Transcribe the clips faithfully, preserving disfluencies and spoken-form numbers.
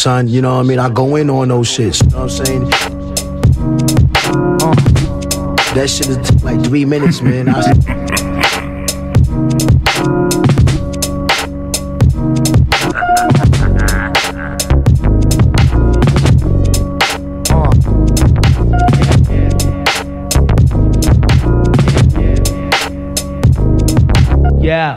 son, you know what I mean? I go in on those shits, you know what I'm saying? Uh, that shit is t- like three minutes, man. I- Yeah.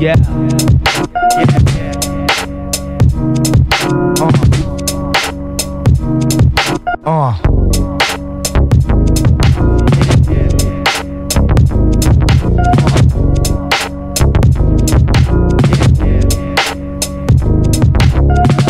Yeah.